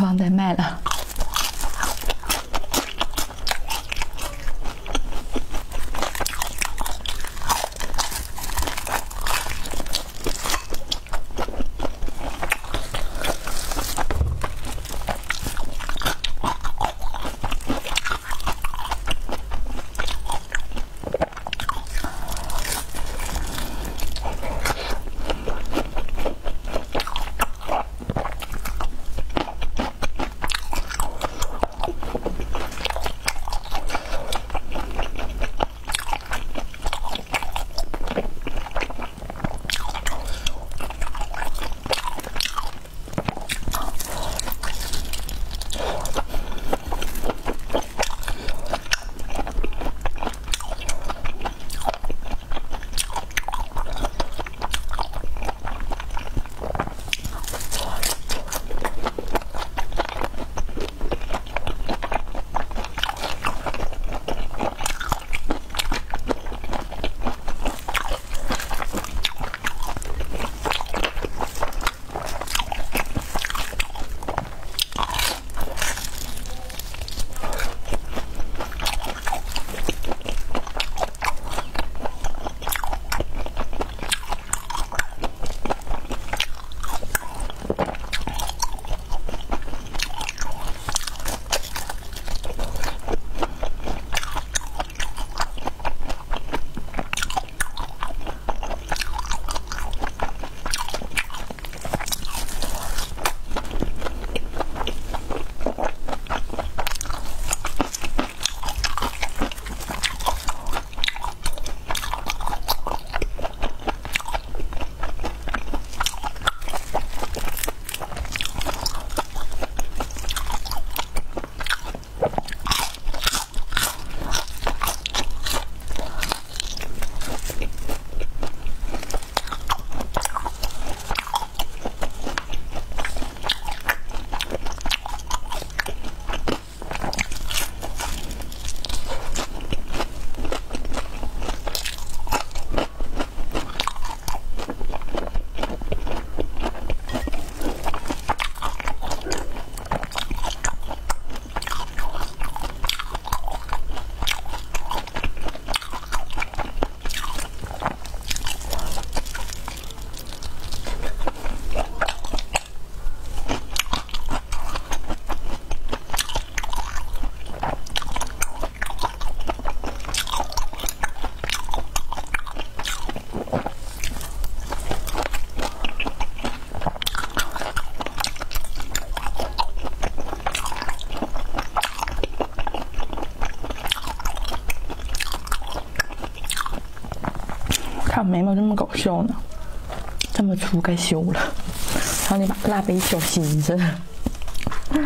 忘带麦了。看我眉毛这么搞笑呢，这么粗该修了。然后你把蜡笔小新似的。